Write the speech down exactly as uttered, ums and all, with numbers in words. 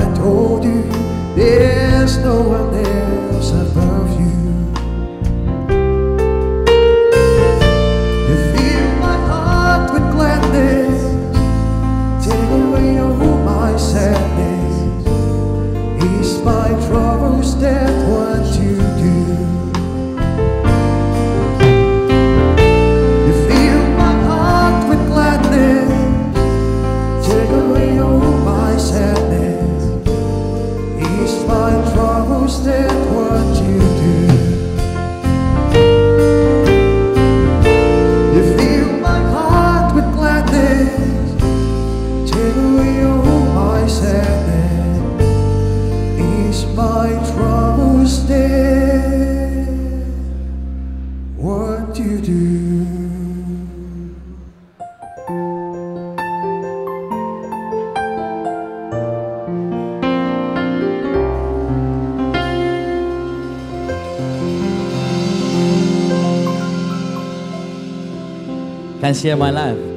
I told you there's no one else above you. You fill my heart with gladness, take away all my sadness. Ease my troubles, that's what you do. You fill my heart with gladness, take away all my sadness. Ease my troubles, that's what you do. You fill my heart with gladness, take away all my sadness. My troubles there, what do you do? Can share my life.